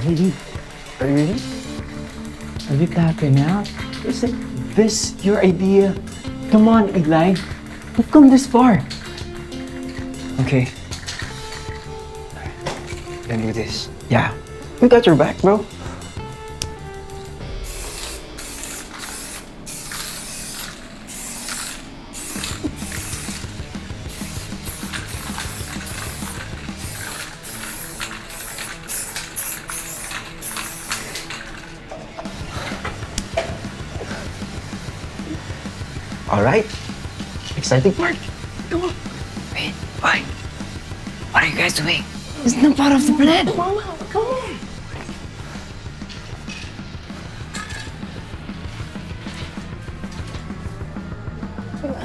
Are you happy now? Isn't this your idea? Come on, Eli. We've come this far. Okay. Let's do this. Yeah. We got your back, bro. All right, exciting part. Come on. Wait, why? What are you guys doing? It's not part of the plan. Mama, come on.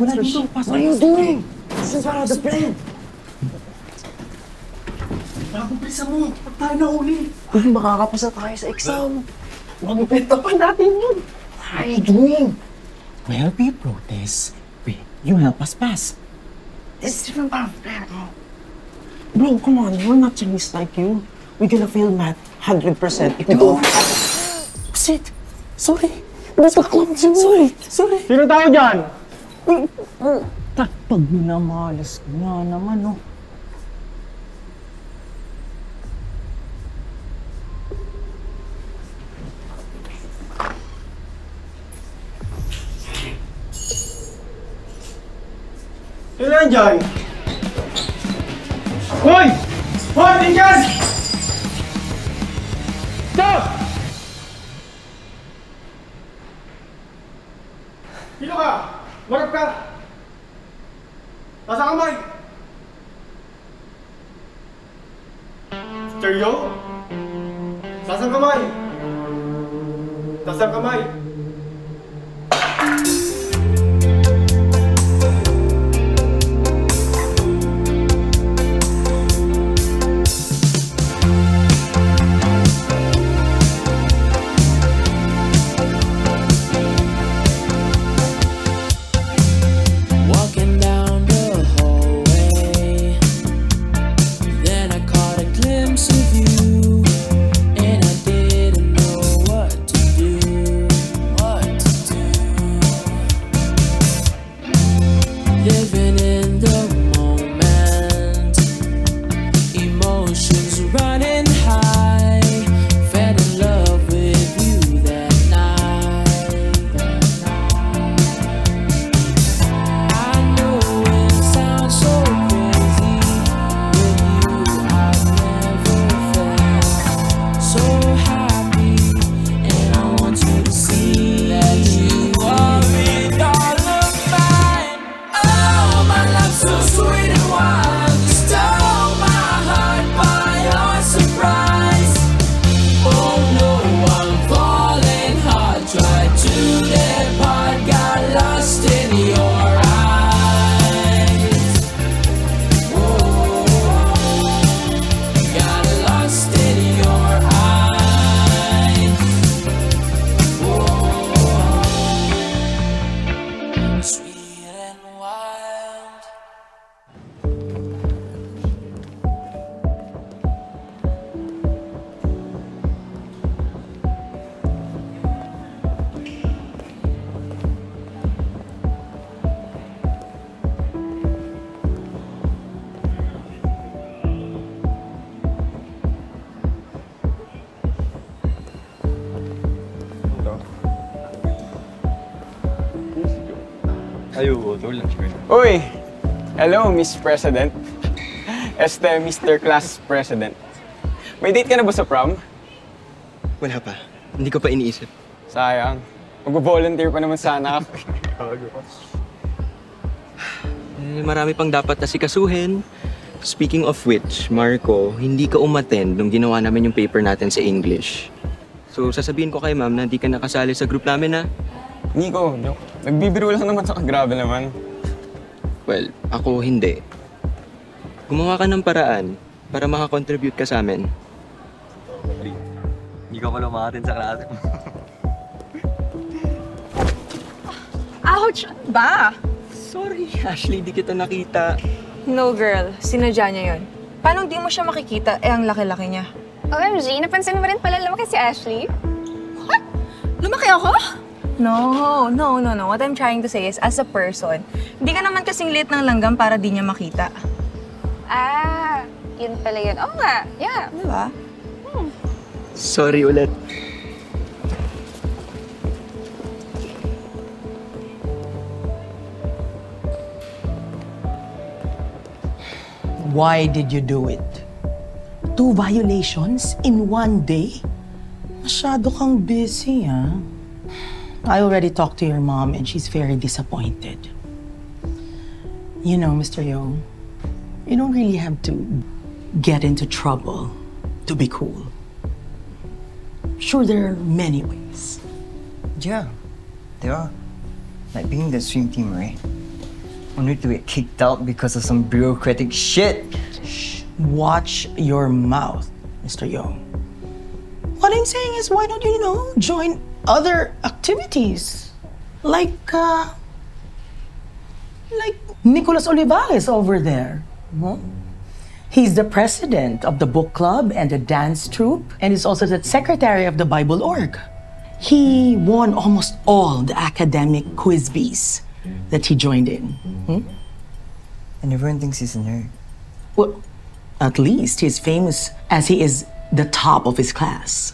What are you doing? This is part of the plan. Nakapagpisa mo. Pag tayo na uli. Makakapasa tayo sa exam. Magpintapan natin yun. What are you doing? Well, we protest. Wait, you help us pass. This is different part of the plan, bro. Bro, come on. We're not Chinese like you. We're gonna fail math 100% if we don't. Shit! Sorry. That's what I'm doing. Sorry. Sino tayo dyan? Pag namalas na naman, oh. Ilan dyan? Hoy! Hoy! Tingnan! Stop! Sino ka? Warap ka! Tasa kamay! Mr. Young? Tasa kamay! Tasa kamay! Uy! Hello, Miss President. Este, Mr. Class President. May date ka na ba sa prom? Wala pa. Hindi ko pa iniisip. Sayang. Mag-volunteer pa naman sana ako. Marami pang dapat na sikasuhin. Speaking of which, Marco, hindi ka umattend nung ginawa namin yung paper natin sa English. So, sasabihin ko kay ma'am na hindi ka nakasali sa group namin, ha? Nico, nagbibiro lang naman sa kagrabe naman. Well, ako hindi. Gumawa ka ng paraan para makakontribute ka sa amin. Hindi ka pala makatin sa klase mo. Ouch! Ba? Sorry, Ashley, di kita nakita. No, girl. Sinadya niya yun. Paano di mo siya makikita, eh ang laki-laki niya? OMG, napansin mo rin pala lumaki si Ashley? What? Lumaki ako? No. What I'm trying to say is, as a person, hindi ka naman kasing liit ng langgam para di niya makita. Ah, yun pala yun. Oo nga, yeah. Diba? Hmm. Sorry ulit. Why did you do it? 2 violations in 1 day? Masyado kang busy, ah. I already talked to your mom and she's very disappointed. You know, Mr. Young, you don't really have to get into trouble to be cool. Sure, there are many ways. Yeah, there are. Like being the swim team, right? Only to get kicked out because of some bureaucratic shit. Shh. Watch your mouth, Mr. Young. What I'm saying is, why don't you, join other activities? Like Nicolas Olivares over there. Huh? He's the president of the book club and the dance troupe, and he's also the secretary of the Bible org. He won almost all the academic quiz bees that he joined in. Hmm? And everyone thinks he's a nerd. Well, at least he's famous as he is the top of his class.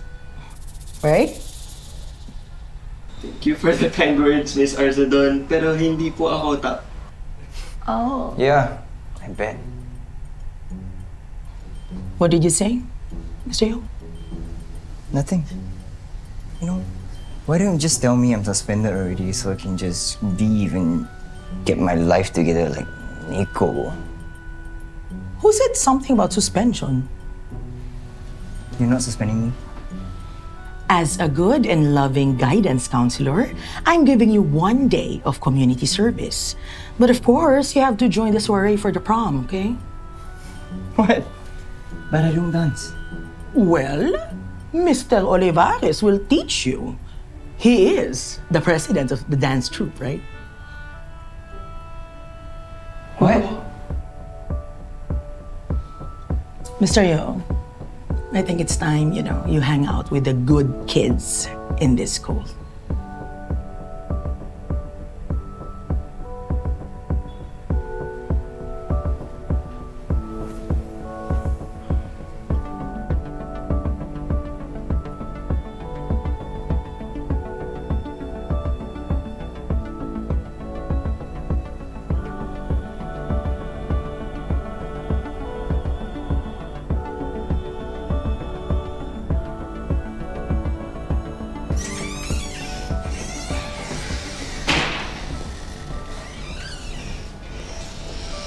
Right? Thank you for the kind words, Miss Arzadon, pero hindi po ako top. Oh. Yeah, I bet. What did you say, Mr. Young? Nothing. Why don't you just tell me I'm suspended already so I can just leave and get my life together like Nico? Who said something about suspension? You're not suspending me? As a good and loving guidance counselor, I'm giving you 1 day of community service. But of course, you have to join the soiree for the prom, okay? What? But I don't dance. Well, Mr. Olivares will teach you. He is the president of the dance troupe, right? What? Mr. Young, I think it's time, you hang out with the good kids in this school.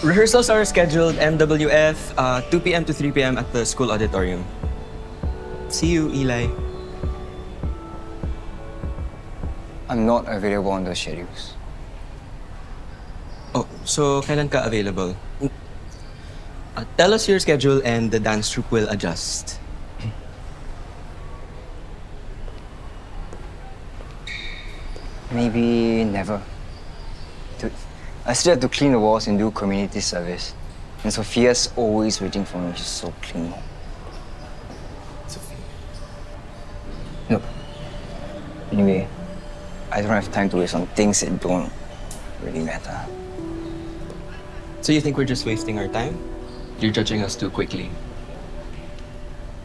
Rehearsals are scheduled MWF, 2 p.m. to 3 p.m. at the school auditorium. See you, Eli. I'm not available on those schedules. Oh, so kailan ka available? Tell us your schedule and the dance troupe will adjust. Maybe never. I still have to clean the walls and do community service. And Sophia's always waiting for me. She's so clean. Sophia. Look. Anyway, I don't have time to waste on things that don't really matter. So you think we're just wasting our time? You're judging us too quickly.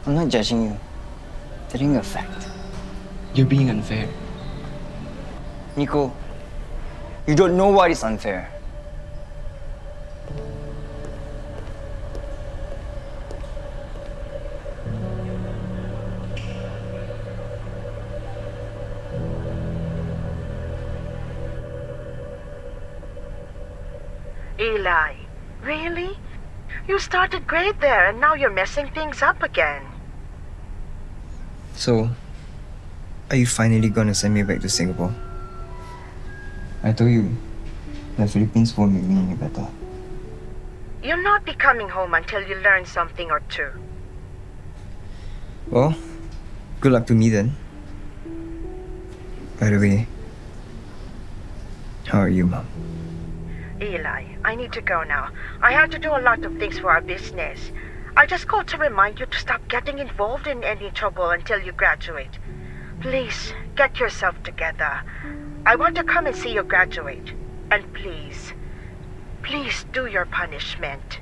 I'm not judging you. Telling a fact. You're being unfair. Nico. You don't know why it's unfair. Eli, really? You started great there and now you're messing things up again. So, are you finally gonna send me back to Singapore? I told you, the Philippines won't make me any better. You're not be coming home until you learn something or two. Well, good luck to me then. By the way, how are you, Mom? Eli, I need to go now. I have to do a lot of things for our business. I just called to remind you to stop getting involved in any trouble until you graduate. Please, get yourself together. I want to come and see you graduate. And please, please do your punishment.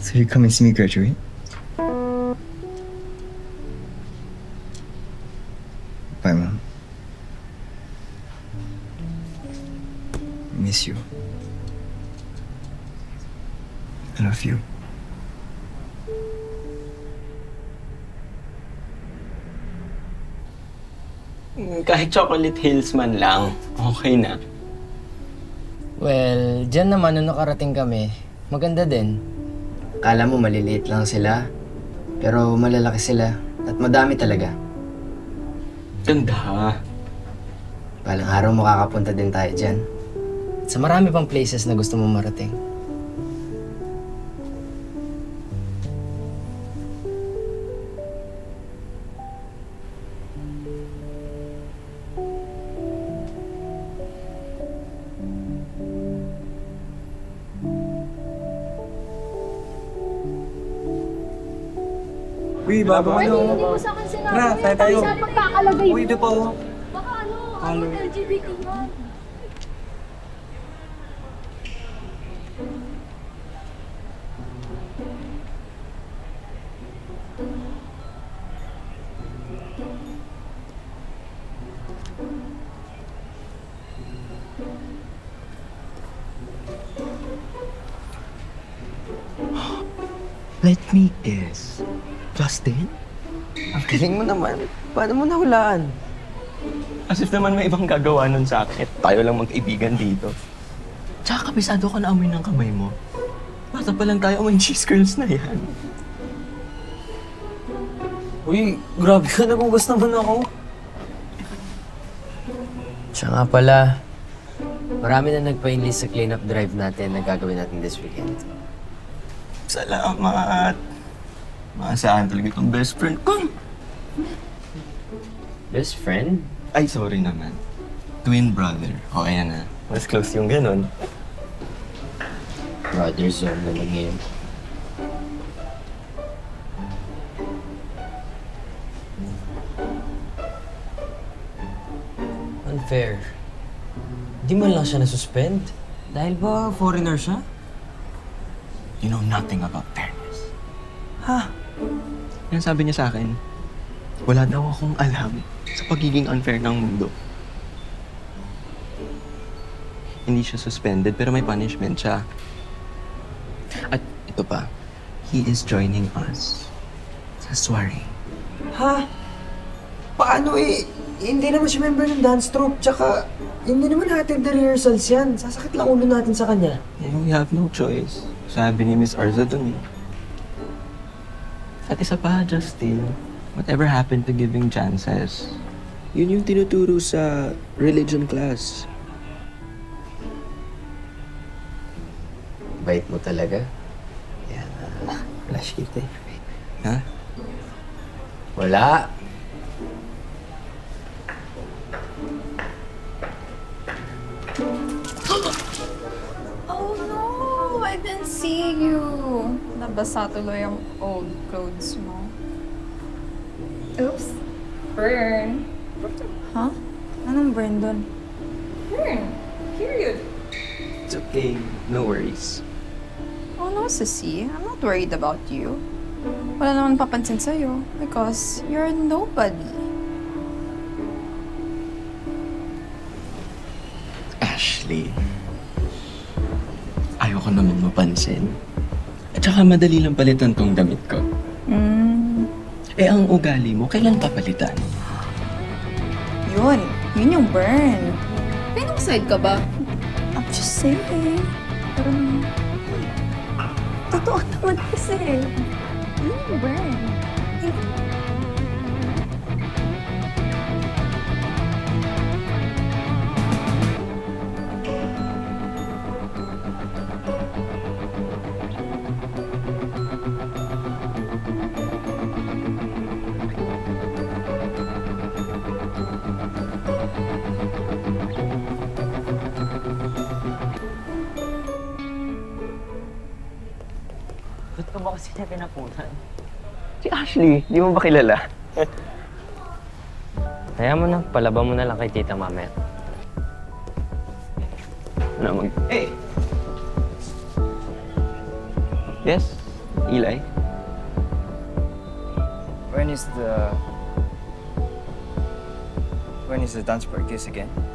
So you come and see me graduate? Bye, Mom. I miss you. I love you. Kahit Chocolate Hills man lang, okay na. Well, dyan naman nung nakarating kami, maganda din. Akala mo maliliit lang sila, pero malalaki sila at madami talaga. Ganda. Balang araw makakapunta din tayo dyan. Sa marami pang places na gusto mo marating. Uy, baba, ano? Hindi mo sa akin sinabi. Tara, tayo tayo. Saan magkakalagay mo? Uy, dito po. Baka ano LGBT yan. Let me guess. Justin? Ang galing mo naman. Paano mo nahulaan? As if naman may ibang gagawa nun sa akin. Tayo lang magkaibigan dito. Tsaka kabisado ka na amoy ng kamay mo. Bata pa lang tayo, amoy cheese curls na yan. Uy, grabe ka. Nagugas naman ako. Siya nga pala. Marami na nagpa-enlist sa clean-up drive natin na gagawin natin this weekend. Salamat. Maasahan talaga itong best friend ko. Best friend? Ay, sorry naman. Twin brother. O, ayan na. Mas close yung ganun. Brother zone naman ngayon. Unfair. Di man lang siya nasuspend. Dahil ba foreigner siya? You know nothing about fairness. Ha? Yan sabi niya sa akin, wala daw akong alam sa pagiging unfair ng mundo. Hindi siya suspended, pero may punishment siya. At ito pa, he is joining us sa soiree. Ha? Paano eh? Hindi naman siya member ng dance troupe, tsaka hindi naman natin the rehearsals yan. Sasakit lang ulo natin sa kanya. We have no choice. Sabi ni Miss Arzadon eh. At isa pa, Justin, whatever happened to giving chances? Yun yung tinuturo sa religion class. Bait mo talaga? Yan, flash kita eh. Ha? Wala! Oh no! I didn't see you! Nabasa tuloy ang old clothes mo. Oops! Burn! Huh? Anong burn dun? Burn! Period! It's okay. No worries. Oh no, sissy. I'm not worried about you. Wala naman papansin sa'yo because you're nobody. Ashley, ayoko naman mapansin. At saka madali lang palitan tong damit ko. Eh, ang ugali mo, kailan papalitan? Yun. Yun yung burn. Pinong side ka ba? I'm just saying. Pero, totoo naman kasi. Yun yung burn. Ba't kasi niya pinapunan? Si Ashley, di mo ba kilala? Kaya mo na, palaba mo na lang kay Tita Mame. Ano mag... Hey! Yes, Eli? When is the dance practice again?